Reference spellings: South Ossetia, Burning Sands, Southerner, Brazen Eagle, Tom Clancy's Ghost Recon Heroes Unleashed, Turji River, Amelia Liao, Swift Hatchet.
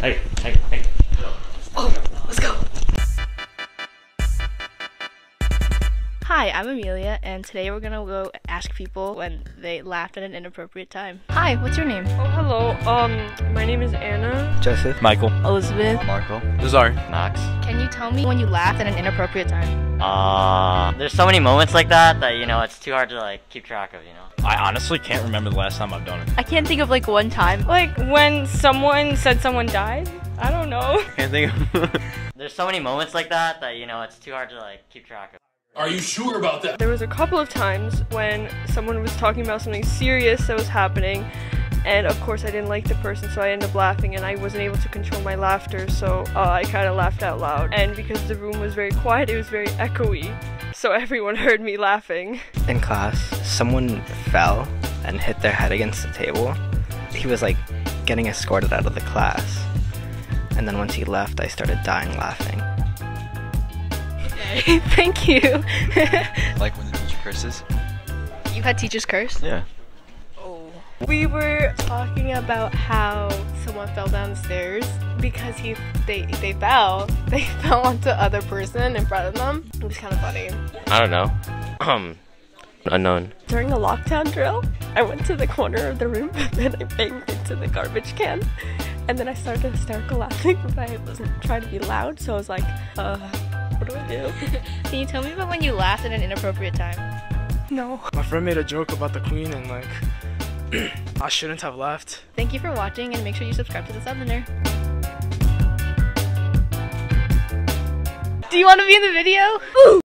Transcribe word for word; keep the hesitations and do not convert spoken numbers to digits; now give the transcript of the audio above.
Hey, hey, hey. Oh, let's go. Hi, I'm Amelia, and today we're gonna go ask people when they laughed at an inappropriate time. Hi, what's your name? Oh, hello. Um, my name is Anna. Joseph. Michael. Elizabeth. Marco. Lazar. Max. Can you tell me when you laughed at an inappropriate time? Uh, there's so many moments like that that, you know, it's too hard to, like, keep track of, you know? I honestly can't remember the last time I've done it. I can't think of, like, one time. Like, when someone said someone died? I don't know. I can't think of... There's so many moments like that that, you know, it's too hard to, like, keep track of. Are you sure about that? There was a couple of times when someone was talking about something serious that was happening, and of course I didn't like the person, so I ended up laughing, and I wasn't able to control my laughter, so uh, I kind of laughed out loud. And because the room was very quiet, it was very echoey, so everyone heard me laughing. In class, someone fell and hit their head against the table. He was like getting escorted out of the class, and then once he left, I started dying laughing. Thank you. Like when the teacher curses? You've had teachers curse? Yeah. Oh. We were talking about how someone fell down the stairs because he they they fell. They fell onto other person in front of them. It was kind of funny. I don't know. Um unknown. During the lockdown drill, I went to the corner of the room and I banged into the garbage can. And then I started hysterical laughing, but I wasn't trying to be loud, so I was like, uh what do I do? Can you tell me about when you laughed at an inappropriate time? No. My friend made a joke about the queen and like, I shouldn't have laughed. Thank you for watching, and make sure you subscribe to the Southerner. Do you want to be in the video? Ooh.